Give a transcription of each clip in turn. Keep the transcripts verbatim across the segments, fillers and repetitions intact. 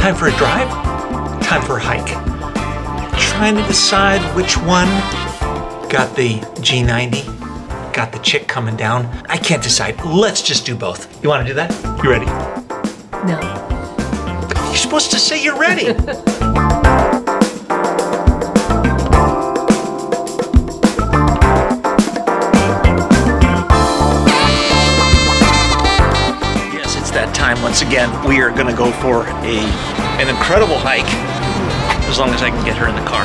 Time for a drive? Time for a hike? Trying to decide which one. Got the G ninety, got the chick coming down. I can't decide, let's just do both. You wanna do that? You ready? No. You're supposed to say you're ready. Once again, we are gonna go for a an incredible hike as long as I can get her in the car.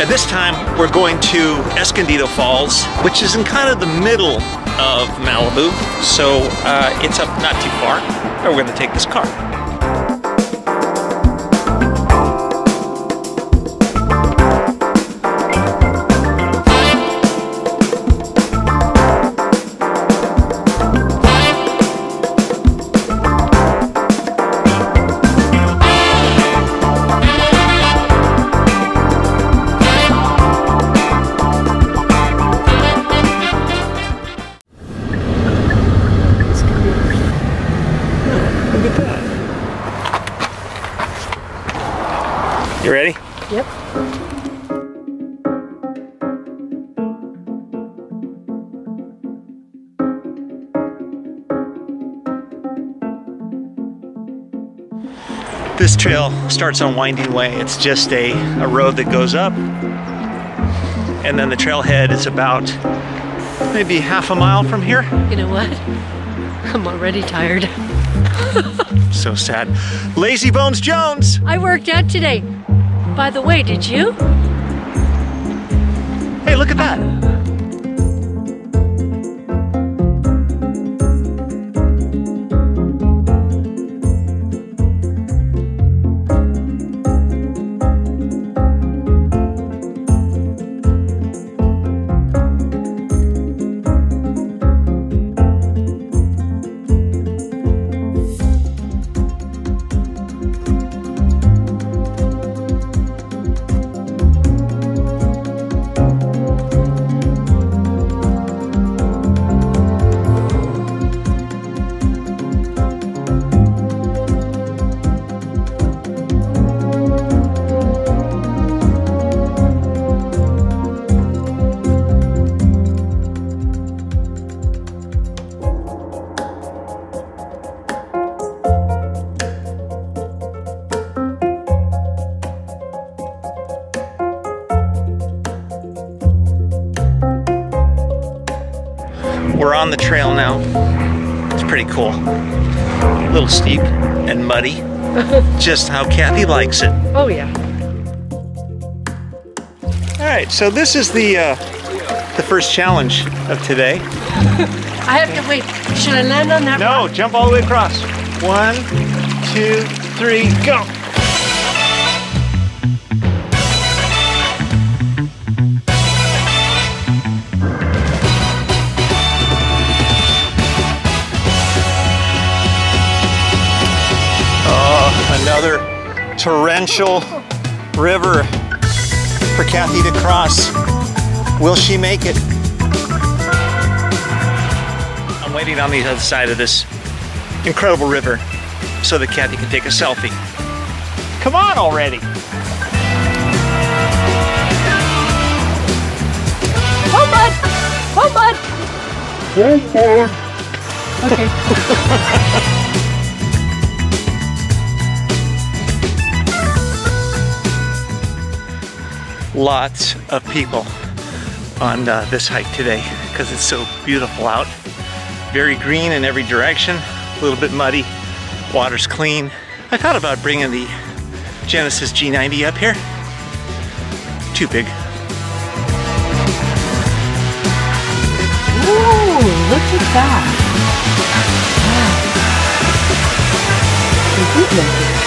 And this time we're going to Escondido Falls, which is in kind of the middle of Malibu, so uh, it's up not too far, and we're gonna take this car. You ready? Yep. This trail starts on Winding Way. It's just a, a road that goes up, and then the trailhead is about maybe half a mile from here. You know what? I'm already tired. So sad. Lazy Bones Jones! I worked out today. By the way, did you? Hey, look at that. We're on the trail now. It's pretty cool. A little steep and muddy. Just how Kathy likes it. Oh yeah. All right, so this is the uh, the first challenge of today. I have to wait. Should I land on that No, rock? Jump all the way across. One, two, three, go. Another torrential river for Kathy to cross. Will she make it? I'm waiting on the other side of this incredible river so that Kathy can take a selfie. Come on already. Oh bud, oh bud. Oh bud. Okay. Lots of people on uh, this hike today because it's so beautiful out. Very green in every direction, a little bit muddy, water's clean. I thought about bringing the Genesis G ninety up here. Too big. Ooh, look at that. Wow.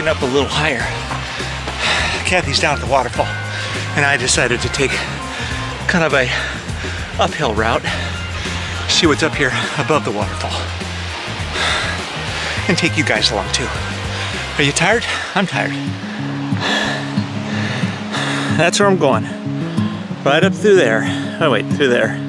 hiking up a little higher. Kathy's down at the waterfall, and I decided to take kind of a uphill route, see what's up here above the waterfall, and take you guys along too. Are you tired? I'm tired. That's where I'm going. Right up through there. Oh wait, through there.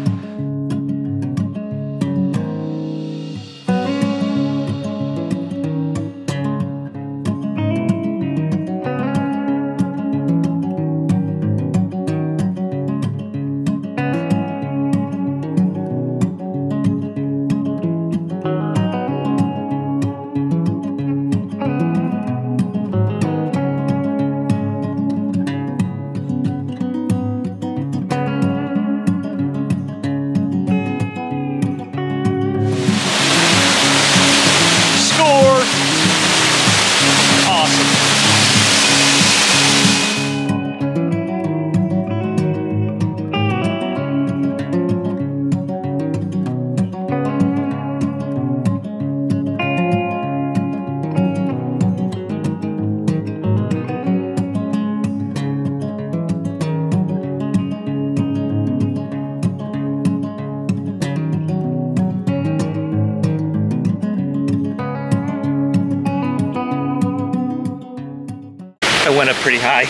I went up pretty high.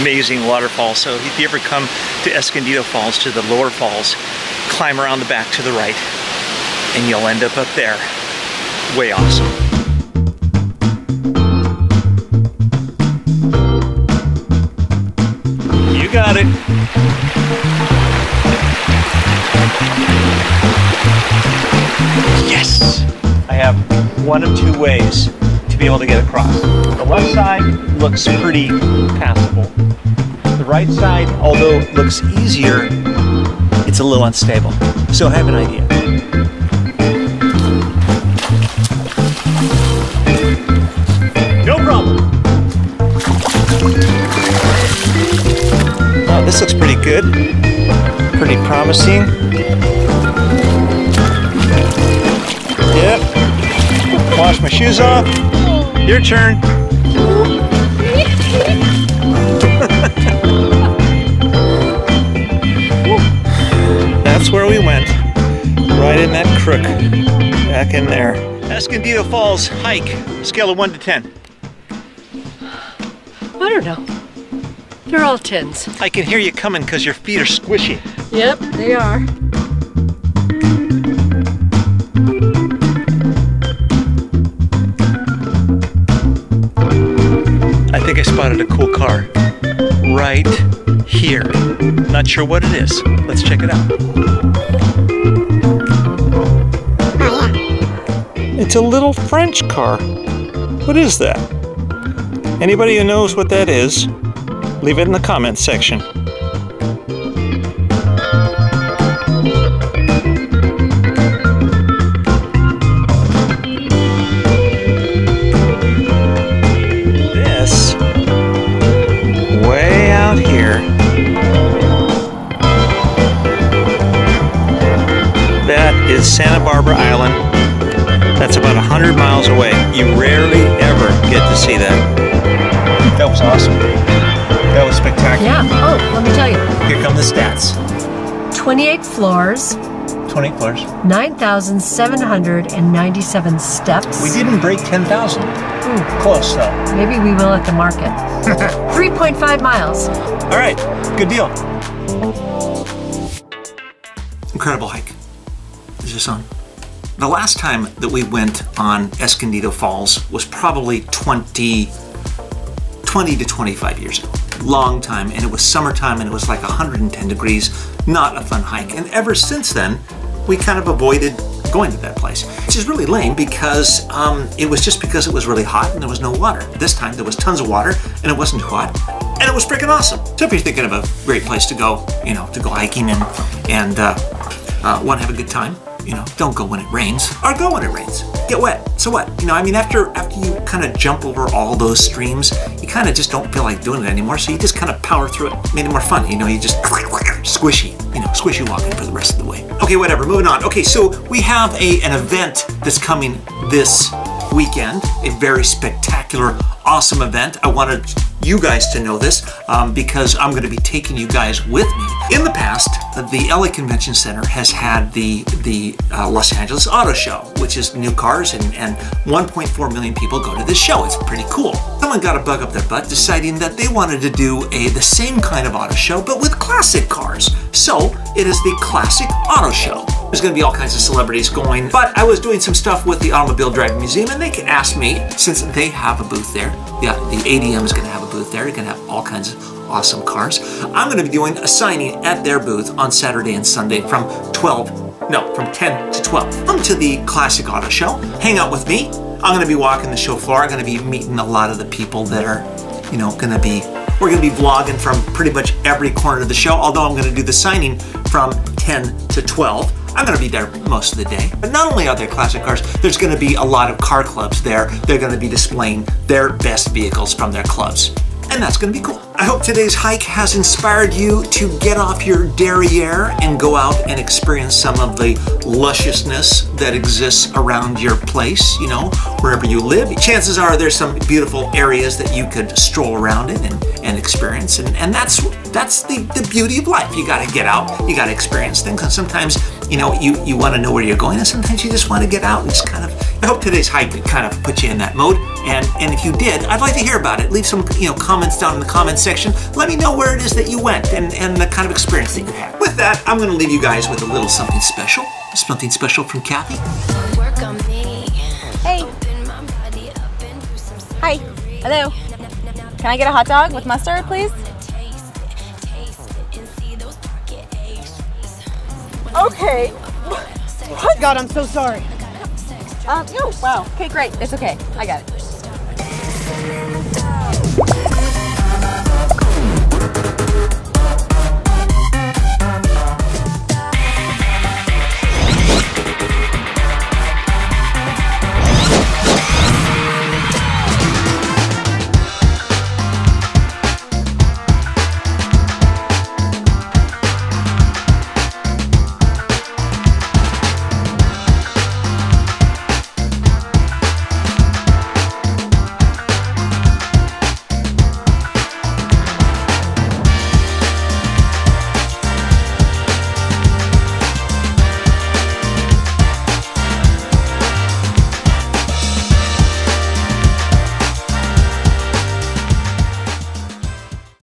Amazing waterfall. So if you ever come to Escondido Falls, to the lower falls, climb around the back to the right, and you'll end up up there. Way awesome. You got it. Yes! I have one of two ways to be able to get across. The left side looks pretty passable. The right side, although it looks easier, it's a little unstable. So I have an idea. No problem. Oh, this looks pretty good. Pretty promising. Yep. Wash my shoes off. Your turn. That's where we went. Right in that crook. Back in there. Escondido Falls hike. Scale of one to ten. I don't know. They're all tens. I can hear you coming because your feet are squishy. Yep, they are. I think I spotted a cool car right here. Not sure what it is. Let's check it out. It's a little French car. What is that? Anybody who knows what that is, leave it in the comments section. Is Santa Barbara Island. That's about one hundred miles away. You rarely ever get to see that. That was awesome. That was spectacular. Yeah, oh, let me tell you. Here come the stats. twenty-eight floors. twenty-eight floors. nine thousand seven hundred ninety-seven steps. We didn't break ten thousand. Mm. Close though. Maybe we will at the market. three point five miles. All right, good deal. Incredible hike. Is this on? The last time that we went on Escondido Falls was probably twenty to twenty-five years ago. Long time, and it was summertime and it was like one hundred ten degrees. Not a fun hike. And ever since then, we kind of avoided going to that place, which is really lame because um, it was just because it was really hot and there was no water. This time there was tons of water and it wasn't hot. And it was freaking awesome. So if you're thinking of a great place to go, you know, to go hiking and, and uh, uh, want to have a good time, you know, don't go when it rains, or go when it rains. Get wet, so what? You know, I mean, after after you kind of jump over all those streams, you kind of just don't feel like doing it anymore, so you just kind of power through it. Made it more fun, you know, you just squishy, you know, squishy walking for the rest of the way. Okay, whatever, moving on. Okay, so we have a an event that's coming this weekend, a very spectacular, awesome event. I wanted you guys to know this um, because I'm going to be taking you guys with me. In the past, the L A Convention Center has had the the uh, Los Angeles Auto Show, which is new cars, and, and one point four million people go to this show. It's pretty cool. Someone got a bug up their butt deciding that they wanted to do a the same kind of auto show but with classic cars. So it is the Classic Auto Show. There's going to be all kinds of celebrities going, but I was doing some stuff with the Automobile Driving Museum, and they can ask me, since they have a booth there, yeah, the A D M is going to have a booth there, you're going to have all kinds of awesome cars. I'm going to be doing a signing at their booth on Saturday and Sunday from twelve, no, from ten to twelve. Come to the Classic Auto Show, hang out with me. I'm going to be walking the show floor, I'm going to be meeting a lot of the people that are, you know, going to be, we're going to be vlogging from pretty much every corner of the show, although I'm going to do the signing from ten to twelve. I'm going to be there most of the day. But not only are there classic cars, there's going to be a lot of car clubs there. They're going to be displaying their best vehicles from their clubs. And that's going to be cool. I hope today's hike has inspired you to get off your derriere and go out and experience some of the lusciousness that exists around your place, you know, wherever you live. Chances are there's some beautiful areas that you could stroll around in and, and experience. And, and that's that's the, the beauty of life. You got to get out. You got to experience things. And sometimes, you know, you, you want to know where you're going, and sometimes you just want to get out and just kind of, I hope today's hike kind of put you in that mode. And, and if you did, I'd like to hear about it. Leave some, you know, comments down in the comments section. Let me know where it is that you went and, and the kind of experience that you had. With that, I'm going to leave you guys with a little something special. Something special from Kathy. Hey. Hi. Hello. Can I get a hot dog with mustard, please? Okay. Oh God, I'm so sorry. Um, no, wow. Okay, great. It's okay. I got it.